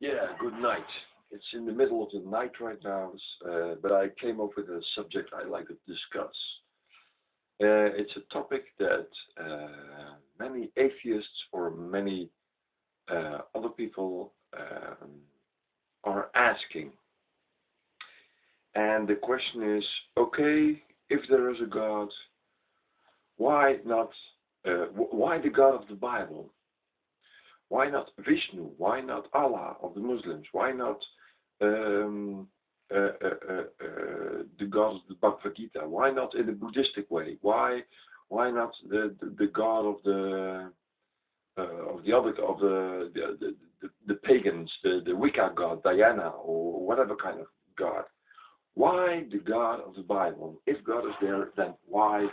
Yeah, good night. It's in the middle of the night right now, but I came up with a subject I'd like to discuss. It's a topic that many atheists or many other people are asking. And the question is, okay, if there is a God, why not? Why the God of the Bible? Why not Vishnu? Why not Allah of the Muslims? Why not the God of the Bhagavad Gita? Why not in the Buddhistic way? Why not the God of the pagans, the Wicca God Diana or whatever kind of God? Why the God of the Bible? If God is there, then why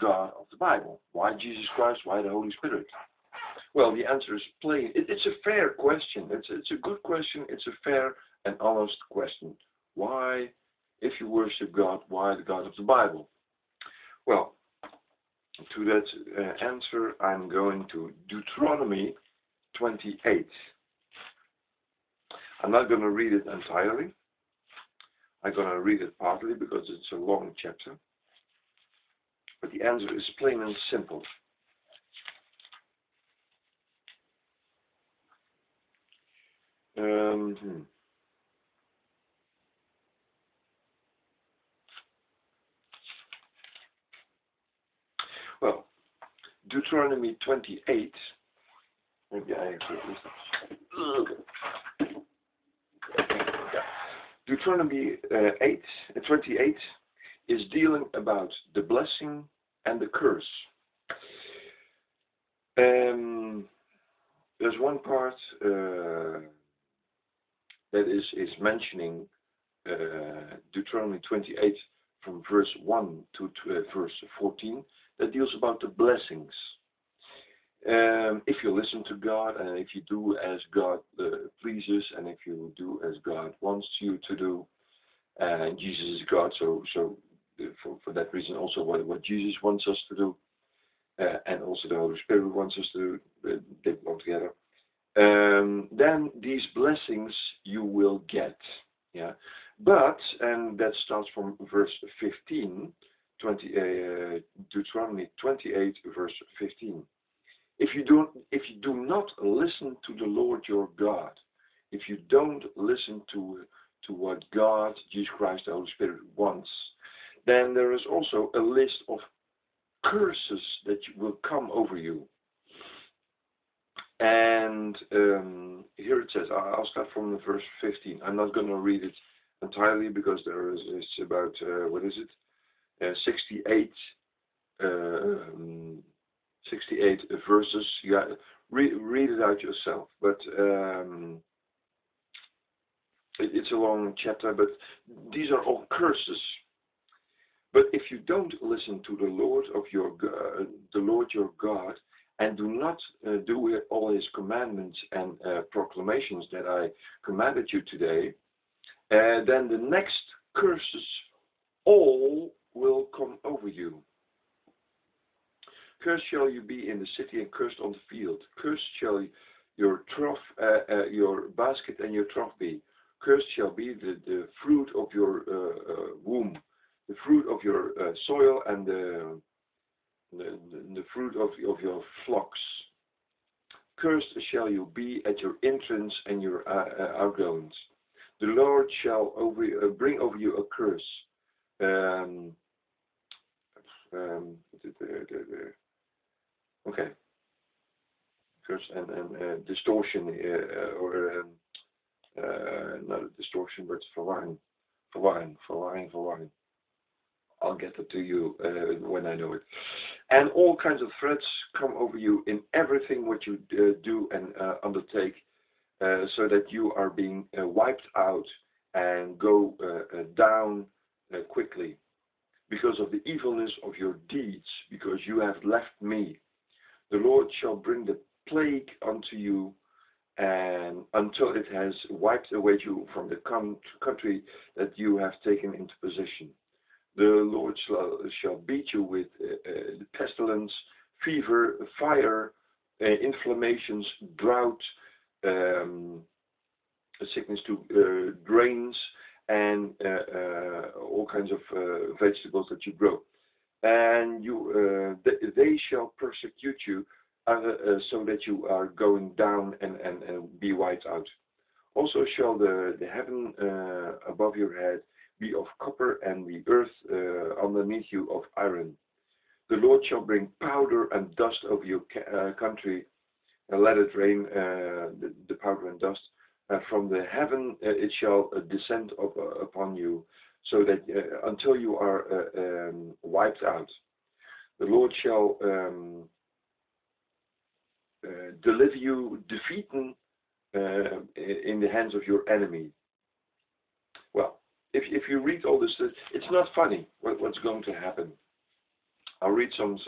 God of the Bible? Why Jesus Christ? Why the Holy Spirit? Well, the answer is plain. It's a fair question. It's a good question. It's a fair and honest question. Why, if you worship God, why the God of the Bible? Well, to that answer, I'm going to Deuteronomy 28. I'm not going to read it entirely. I'm going to read it partly because it's a long chapter. But the answer is plain and simple. Well, Deuteronomy 28. Maybe I actually Deuteronomy 28 is dealing about the blessing and the curse. There's one part. That is mentioning Deuteronomy 28 from verse 1 to verse 14, that deals about the blessings. If you listen to God, and if you do as God pleases, and if you do as God wants you to do, Jesus is God, so for that reason also what Jesus wants us to do, and also the Holy Spirit wants us to do, they belong together. Then these blessings you will get, yeah. But, and that starts from verse 15, Deuteronomy 28, verse 15. If you do not listen to the Lord your God, if you don't listen to what God, Jesus Christ, the Holy Spirit wants, then there is also a list of curses that will come over you. And here it says, I'll start from the verse 15. I'm not going to read it entirely because there is about, 68 verses. Yeah, read it out yourself. But it's a long chapter, but these are all curses. But if you don't listen to the Lord of your God, and do not do all his commandments and proclamations that I commanded you today, then the next curses all will come over you. Cursed shall you be in the city and cursed on the field. Cursed shall your trough, your basket and your trough be. Cursed shall be the fruit of your womb, the fruit of your soil, and the fruit of your flocks. Cursed shall you be at your entrance and your outgoings. The Lord shall bring over you a curse. Okay. Curse and distortion, not a distortion, but verwarring. I'll get it to you when I know it. And all kinds of threats come over you in everything what you do and undertake, so that you are being wiped out and go down quickly because of the evilness of your deeds, because you have left me. The Lord shall bring the plague unto you, and until it has wiped away you from the country that you have taken into possession. The Lord shall beat you with pestilence, fever, fire, inflammations, drought, sickness to grains and all kinds of vegetables that you grow. And you, they shall persecute you so that you are going down and be wiped out. Also shall the heaven above your head be of copper, and the earth underneath you of iron. The Lord shall bring powder and dust over your country, and let it rain the powder and dust. From the heaven it shall descend upon you, so that until you are wiped out. The Lord shall deliver you defeated in the hands of your enemy. Well, if you read all this, it's not funny what's going to happen. I'll read some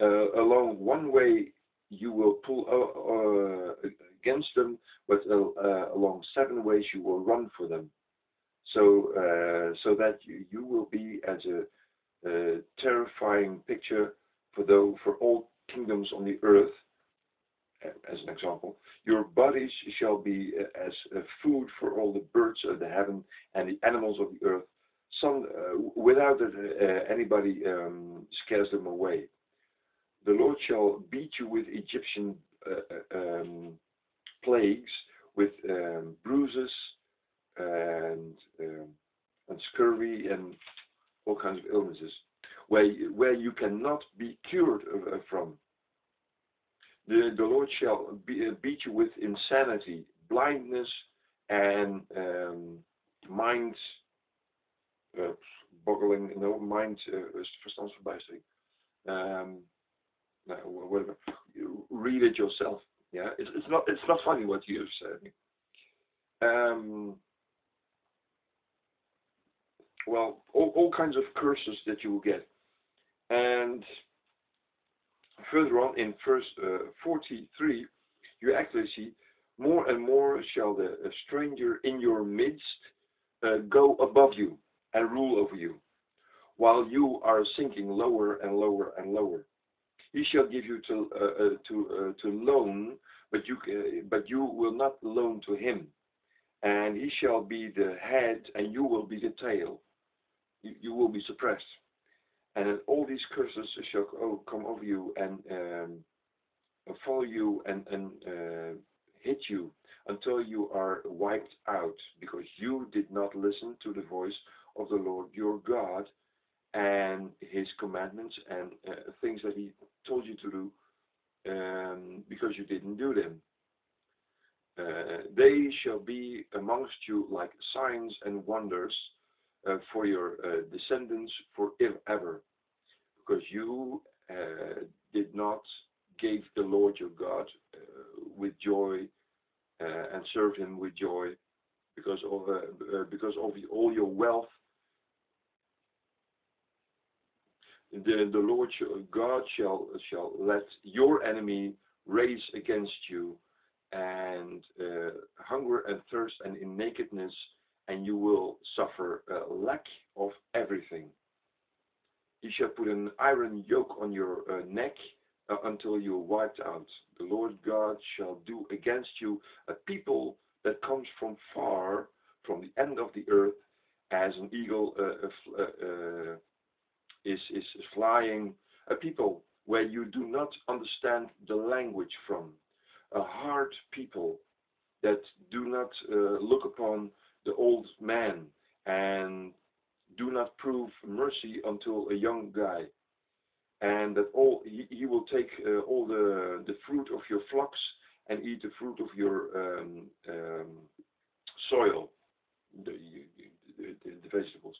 along one way you will pull against them, but along seven ways you will run for them, so that you will be as a terrifying picture for all kingdoms on the earth. As an example, your bodies shall be as food for all the birds of the heaven and the animals of the earth, without that anybody scares them away. The Lord shall beat you with Egyptian plagues, with bruises and scurvy and all kinds of illnesses, where you cannot be cured from. The Lord shall beat you with insanity, blindness, and mind-boggling, whatever. You read it yourself. Yeah, it's not funny what you're saying. Well, all kinds of curses that you will get. And further on in verse 43, you actually see, more and more shall the stranger in your midst go above you and rule over you, while you are sinking lower and lower and lower. He shall give you to loan, but you will not loan to him. And he shall be the head, and you will be the tail. You will be suppressed. And all these curses shall come over you and follow you and hit you until you are wiped out, because you did not listen to the voice of the Lord your God and his commandments and things that he told you to do, because you didn't do them. They shall be amongst you like signs and wonders for your descendants forever, because you did not give the Lord your God with joy and serve him with joy because of all your wealth. The Lord God shall let your enemy raise against you, and hunger and thirst and in nakedness, and you will suffer a lack of everything. He shall put an iron yoke on your neck until you are wiped out. The Lord God shall do against you a people that comes from far, from the end of the earth, as an eagle is flying, a people where you do not understand the language from, a hard people that do not look upon the old man and do not prove mercy until a young guy, and that he will take all the fruit of your flocks and eat the fruit of your soil, the vegetables,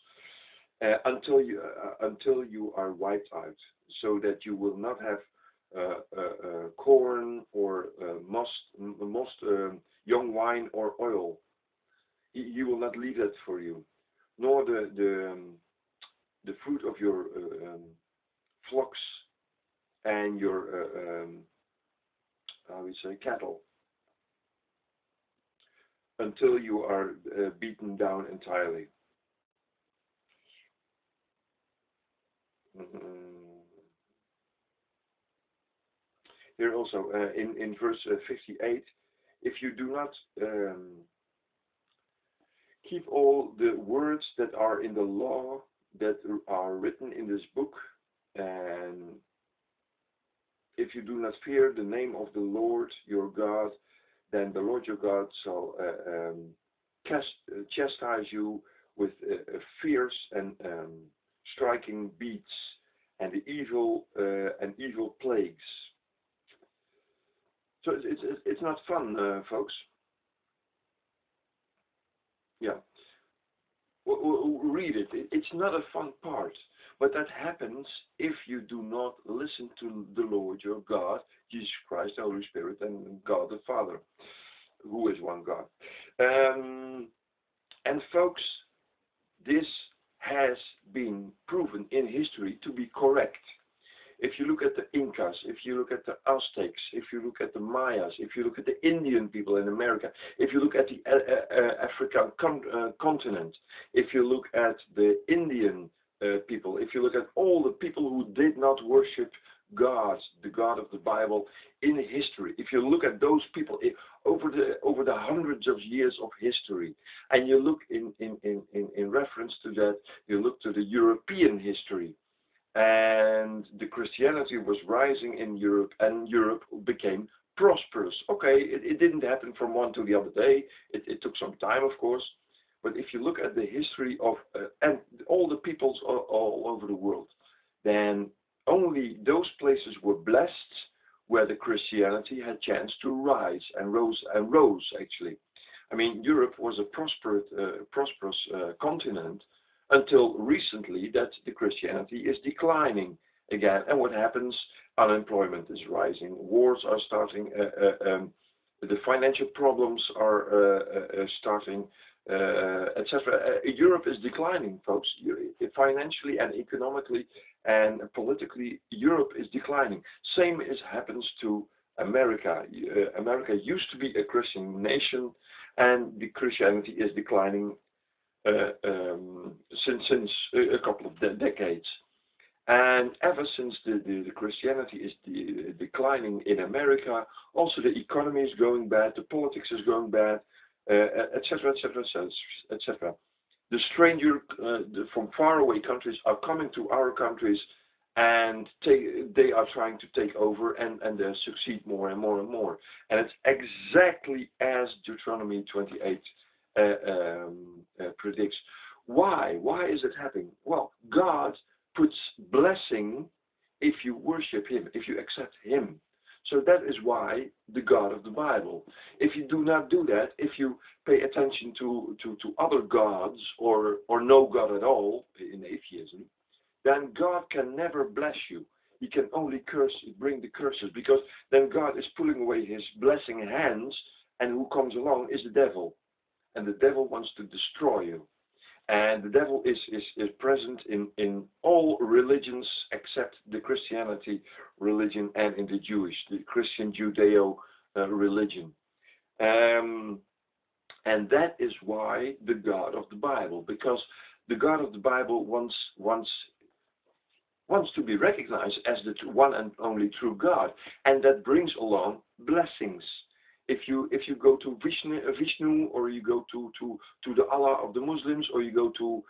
until you are wiped out, so that you will not have corn or most young wine or oil. He will not leave that for you, nor the fruit of your flocks and your cattle, until you are beaten down entirely. here also in verse 58, if you do not keep all the words that are in the law that are written in this book, and if you do not fear the name of the Lord your God, then the Lord your God shall chastise you with fierce and striking beats and the evil and evil plagues. So it's not fun, folks. Yeah, we'll read it. It's not a fun part, but that happens if you do not listen to the Lord your God, Jesus Christ, the Holy Spirit, and God the Father, who is one God. And folks, this has been proven in history to be correct. If you look at the Incas, if you look at the Aztecs, if you look at the Mayas, if you look at the Indian people in America, if you look at the African continent, if you look at the Indian people, if you look at all the people who did not worship God, the God of the Bible, in history, if you look at those people over the hundreds of years of history, and you look in reference to that, you look to the European history, and the Christianity was rising in Europe, and Europe became prosperous. Okay, it didn't happen from one to the other day. It took some time, of course. But if you look at the history of and all the peoples all over the world, then only those places were blessed where the Christianity had chance to rise, and rose actually. I mean, Europe was a prosperous continent, until recently that the Christianity is declining again. And what happens? Unemployment is rising, wars are starting, the financial problems are starting, etc. Europe is declining, folks. Financially and economically and politically, Europe is declining. Same as happens to America. America used to be a Christian nation, and the Christianity is declining since a couple of decades, and ever since the Christianity is declining in America, also the economy is going bad, the politics is going bad, etc., etc., etc. The stranger from faraway countries are coming to our countries, and they are trying to take over, and they succeed more and more and more. And it's exactly as Deuteronomy 28 predicts. Why is it happening? Well, God puts blessing if you worship him, if you accept him. So that is why the God of the Bible. If you do not do that, if you pay attention to other gods or no God at all in atheism, then God can never bless you. He can only curse, bring the curses, because then God is pulling away his blessing hands, and who comes along is the devil. And the devil wants to destroy you. And the devil is present in all religions except the Christianity religion and in the Christian Judeo religion. And that is why the God of the Bible, because the God of the Bible wants to be recognized as the one and only true God. And that brings along blessings. If you go to Vishnu, or you go to the Allah of the Muslims, or you go to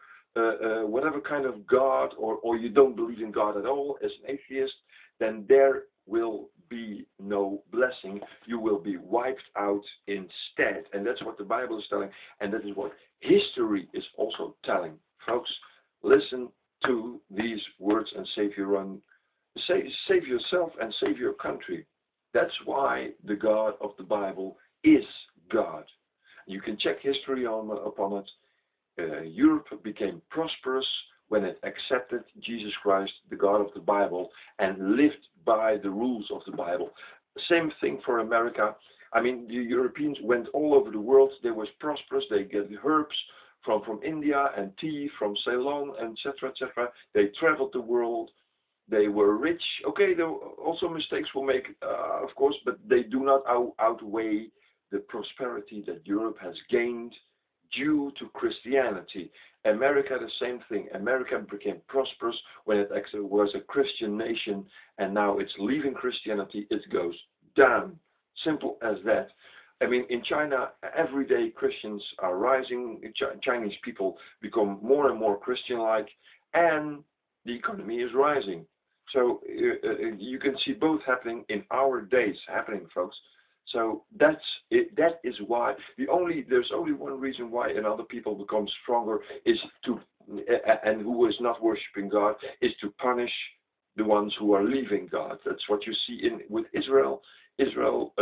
whatever kind of God, or you don't believe in God at all as an atheist, then there will be no blessing. You will be wiped out instead. And that's what the Bible is telling, and that is what history is also telling. Folks, listen to these words and save yourself and save your country. That's why the God of the Bible is God. You can check history upon it. Europe became prosperous when it accepted Jesus Christ, the God of the Bible, and lived by the rules of the Bible. Same thing for America. I mean, the Europeans went all over the world. They were prosperous. They get herbs from India and tea from Ceylon, etc., etc. They traveled the world. They were rich. Okay, there also mistakes were made, of course, but they do not outweigh the prosperity that Europe has gained due to Christianity. America, the same thing. America became prosperous when it actually was a Christian nation, and now it's leaving Christianity. It goes down. Simple as that. I mean, in China, every day Christians are rising. Chinese people become more and more Christian-like, and the economy is rising. So you can see both happening in our days, folks. So that's it. That is why there's only one reason why another people become stronger is to, and who is not worshiping God, is to punish the ones who are leaving God. That's what you see with Israel. Israel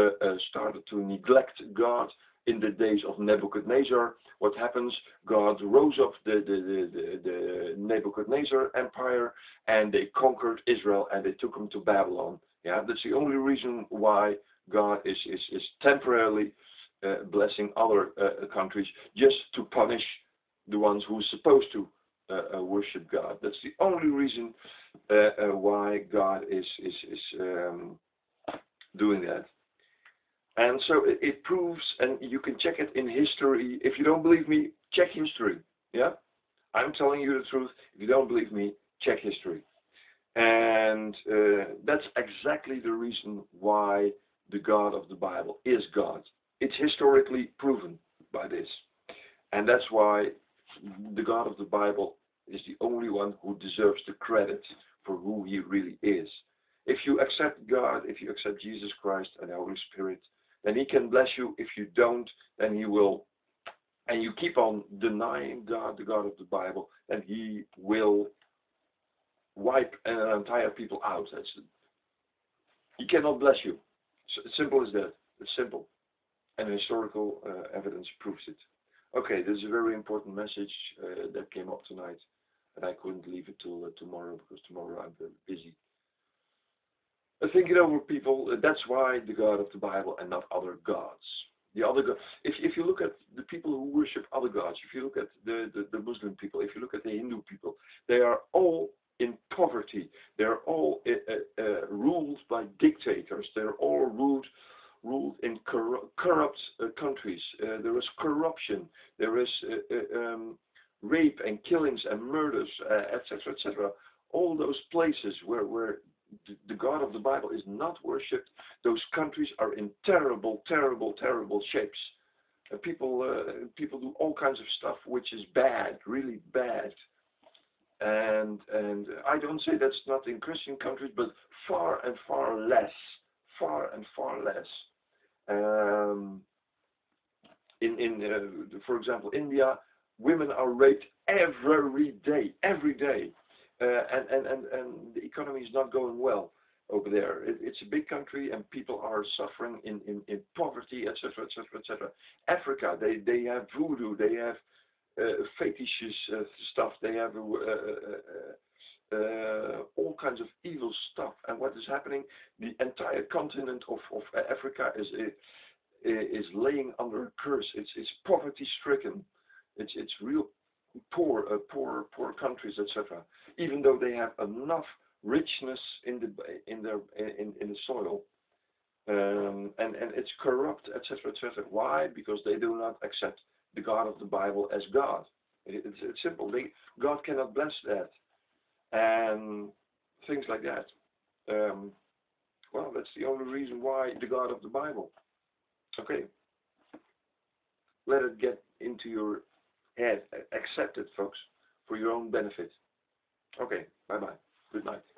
started to neglect God in the days of Nebuchadnezzar. What happens? God rose up the Nebuchadnezzar Empire, and they conquered Israel, and they took them to Babylon. Yeah, that's the only reason why God is temporarily blessing other countries, just to punish the ones who are supposed to worship God. That's the only reason why God is doing that. And so it proves, and you can check it in history. If you don't believe me, check history. Yeah, I'm telling you the truth. If you don't believe me, check history. And that's exactly the reason why the God of the Bible is God. It's historically proven by this. And that's why the God of the Bible is the only one who deserves the credit for who he really is. If you accept God, if you accept Jesus Christ and the Holy Spirit, then he can bless you. If you don't, then he will. And you keep on denying God, the God of the Bible, and he will wipe an entire people out. He cannot bless you. Simple as that. It's simple. And historical evidence proves it. Okay, this is a very important message that came up tonight. And I couldn't leave it till tomorrow, because tomorrow I'm very busy. Think it over, people. That's why the God of the Bible and not other gods. The other God, if you look at the people who worship other gods, if you look at the Muslim people, if you look at the Hindu people, they are all in poverty. They're all ruled by dictators. They're all ruled in corrupt countries. There is corruption. There is rape and killings and murders, etc., etc. All those places where the God of the Bible is not worshipped, those countries are in terrible, terrible, terrible shapes. People do all kinds of stuff which is bad, really bad. And I don't say that's not in Christian countries, but far and far less, in for example, India, women are raped every day. And the economy is not going well over there. It's a big country, and people are suffering in poverty, etc., etc., etc. Africa, they have voodoo, they have fetishes stuff, they have all kinds of evil stuff. And what is happening? The entire continent of Africa is laying under a curse. It's poverty stricken. It's real. Poor countries, etc. Even though they have enough richness in the soil, and it's corrupt, etc., etc. Why? Because they do not accept the God of the Bible as God. It's simple. God cannot bless that, and things like that. Well, that's the only reason why the God of the Bible. Okay, let it get into your head. Accept it, folks, for your own benefit. Okay, bye-bye. Good night.